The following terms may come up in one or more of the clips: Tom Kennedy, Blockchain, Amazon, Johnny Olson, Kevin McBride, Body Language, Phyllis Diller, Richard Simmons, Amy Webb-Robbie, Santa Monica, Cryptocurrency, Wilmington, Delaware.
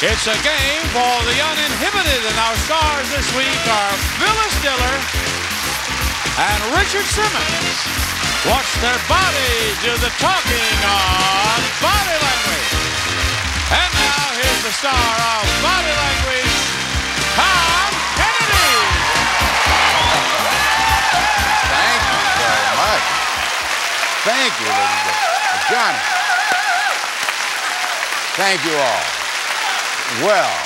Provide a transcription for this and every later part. It's a game for the uninhibited, and our stars this week are Phyllis Diller and Richard Simmons. Watch their body do the talking on Body Language. And now here's the star of Body Language, Tom Kennedy. Thank you very much. Thank you, ladies and gentlemen. Johnny. Thank you all. Well,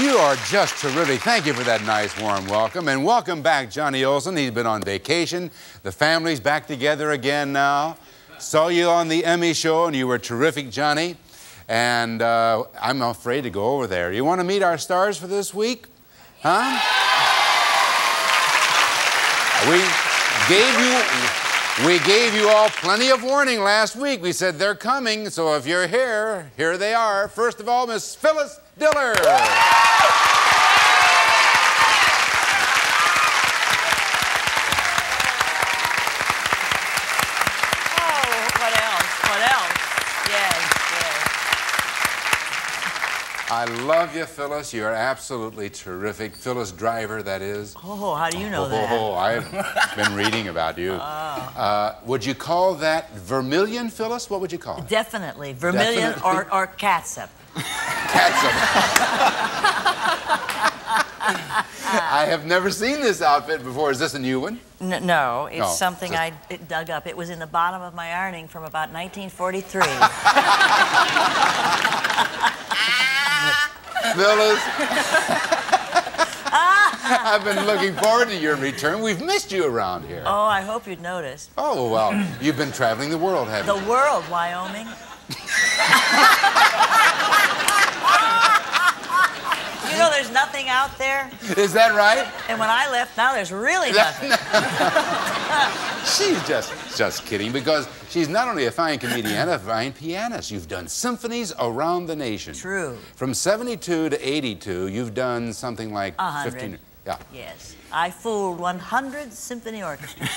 you are just terrific. Thank you for that nice, warm welcome. And welcome back, Johnny Olson. He's been on vacation. The family's back together again now. Saw you on the Emmy show, and you were terrific, Johnny. And I'm afraid to go over there. You want to meet our stars for this week? Huh? We gave you all plenty of warning last week. We said they're coming, so if you're here, here they are. First of all, Miss Phyllis Diller. Oh, what else? What else? Yes, yes. I love you, Phyllis. You're absolutely terrific. Phyllis Driver, that is. Oh, how do you know that? Oh, I've been reading about you. Would you call that vermilion, Phyllis? What would you call it? Definitely. Vermilion. Definitely. Or catsup. I have never seen this outfit before. Is this a new one? No, it's something I dug up. It was in the bottom of my ironing from about 1943. Phyllis. I've been looking forward to your return. We've missed you around here. Oh, I hope you'd noticed. Oh, well, you've been traveling the world, haven't you? The world, Wyoming. You know there's nothing out there? Is that right? And when I left, now there's really nothing. She's just kidding, because she's not only a fine comedian, a fine pianist. You've done symphonies around the nation. True. From 72 to 82, you've done something like 15. Yeah. Yes. I fooled 100 symphony orchestras.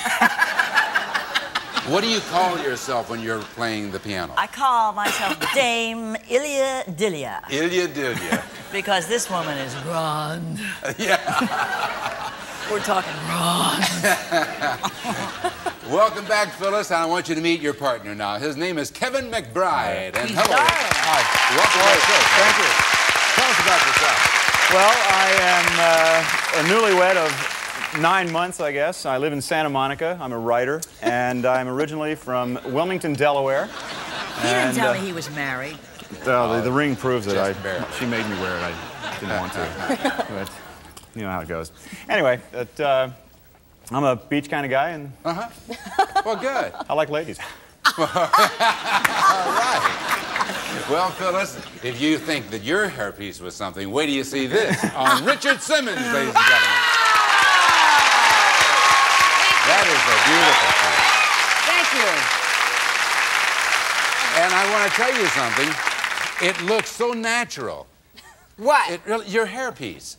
What do you call yourself when you're playing the piano? I call myself Dame Ilya Dilya. Ilya Dilya. Because this woman is grand. Yeah. We're talking grand. Welcome back, Phyllis. I want you to meet your partner now. His name is Kevin McBride. And hello. Hi. Welcome to the show. Thank you. Tell us about yourself. Well, I am a newlywed of 9 months, I guess. I live in Santa Monica. I'm a writer, and I'm originally from Wilmington, Delaware. He didn't tell me he was married. The ring proves it. She made me wear it. I didn't want to. But you know how it goes. Anyway, I'm a beach kind of guy, and well, good. I like ladies. All right. Well, Phyllis, if you think that your hairpiece was something, wait till you see this on Richard Simmons, ladies and gentlemen. That is a beautiful thing. Thank you. And I want to tell you something. It looks so natural. What? It really, your hairpiece.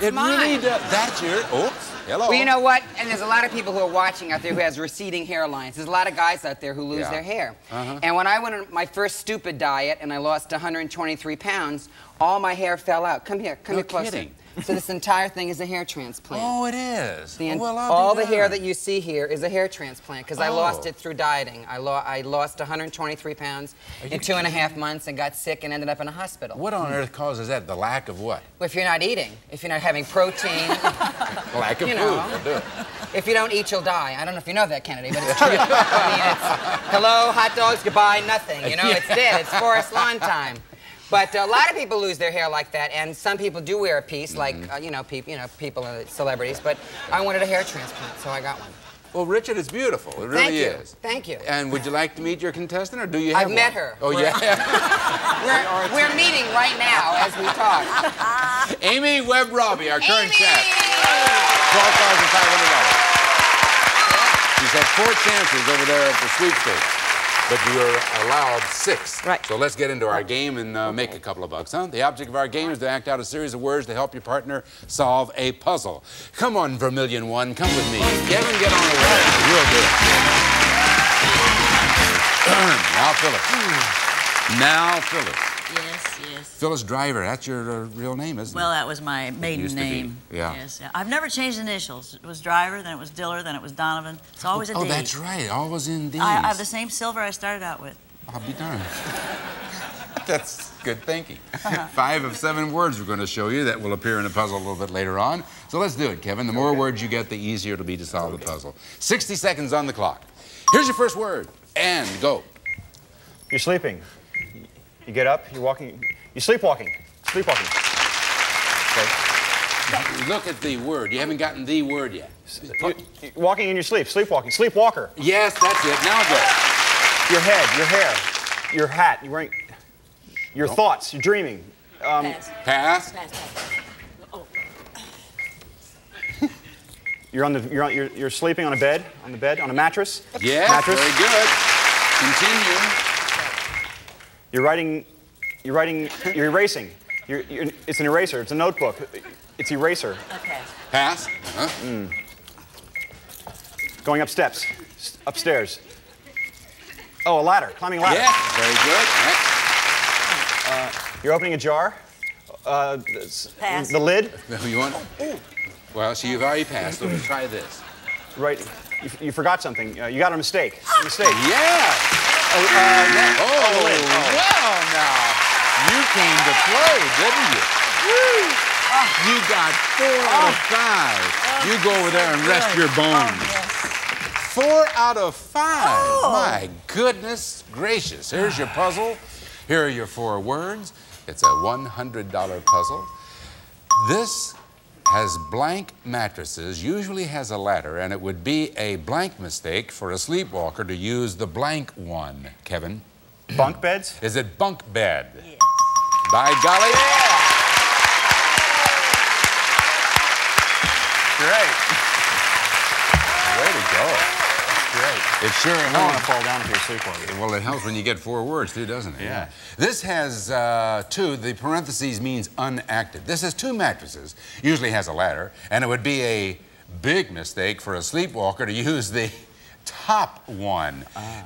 It really does. That's your. Oops. Hello. Well, you know what? And there's a lot of people who are watching out there who has receding hairlines. There's a lot of guys out there who lose their hair. And when I went on my first stupid diet and I lost 123 pounds, all my hair fell out. Come here. Come here closer. Kidding. So this entire thing is a hair transplant. Oh, it is. All the hair that you see here is a hair transplant, because I lost it through dieting. I lost 123 pounds in 2.5 months and got sick and ended up in a hospital. What on earth causes that? The lack of what? Well, if you're not eating, if you're not having protein. Lack of food. Will do it. If you don't eat, you'll die. I don't know if you know that, Kennedy, but it's true. I mean, it's hello, hot dogs, goodbye, nothing. You know, it's dead. It's Forest Lawn time. But a lot of people lose their hair like that, and some people do wear a piece, like people, celebrities. But I wanted a hair transplant, so I got one. Well, Richard, it's beautiful. It really is. Thank you. And would you like to meet your contestant, or do you have one? I've met her. Oh, yeah. We're meeting right now as we talk. Amy Webb-Robbie, our current champ. $12,500. She's had 4 chances over there at the sweepstakes. But you are allowed 6. Right. So let's get into our game and make a couple of bucks, huh? The object of our game is to act out a series of words to help your partner solve a puzzle. Come on, Vermilion One, come with me. Kevin, get on the way. Real good. Now, Phyllis. Yes, yes. Phyllis Driver, that's your real name, isn't it? Well, that was my maiden name. Yeah. Yes. I've never changed initials. It was Driver, then it was Diller, then it was Donovan. It's always a D. Oh, that's right. Always in D's. I have the same silver I started out with. I'll be darned. That's good thinking. 5 of 7 words we're going to show you that will appear in a puzzle a little bit later on. So let's do it, Kevin. The more words you get, the easier it'll be to solve the puzzle. 60 seconds on the clock. Here's your first word. And go. You're sleeping. You get up, you're walking, you're sleepwalking. Sleepwalking. Okay. Look at the word. You haven't gotten the word yet. You're walking in your sleep. Sleepwalking. Sleepwalker. Yes, that's it. Now go. Your head, your hair, your hat, you're wearing... Your thoughts, you're dreaming. Pass. Oh. You're sleeping on a bed, on a mattress. Yes, mattress. Very good. Continue. You're erasing. It's an eraser. It's a notebook. It's eraser. Okay. Pass. Huh? Mm. Going up steps, upstairs. Oh, a ladder, climbing a ladder. Yes, very good. Next. You're opening a jar. Pass. The lid. You want? Well, so you've already passed. Let me try this. Right. You forgot something. You got a mistake. A mistake. Yeah. Well, now you came to play, didn't you? Woo. You got 4 out of 5. You go over there and rest your bones. Yes. 4 out of 5. Oh. My goodness gracious! Here's your puzzle. Here are your 4 words. It's a $100 puzzle. This has blank mattresses, usually has a ladder, and it would be a blank mistake for a sleepwalker to use the blank one. Kevin? Bunk beds? Is it bunk bed? Yeah. By golly. Yeah. Great. Way to go. Great. It sure helps. I don't want to fall down if you're sleepwalking. Well, it helps when you get 4 words, too, doesn't it? Yeah. This has 2. The parentheses means unactive. This has 2 mattresses. Usually has a ladder, and it would be a big mistake for a sleepwalker to use the top one.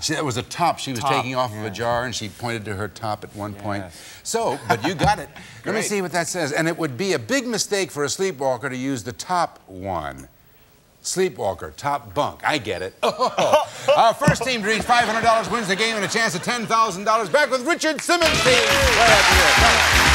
That was a top she was taking off of a jar, and she pointed to her top at one point. So, but you got it. Let me see what that says. And it would be a big mistake for a sleepwalker to use the top one. Sleepwalker, top bunk. I get it. Oh. Our first team to reach $500 wins the game and a chance at $10,000. Back with Richard Simmons. Right after this.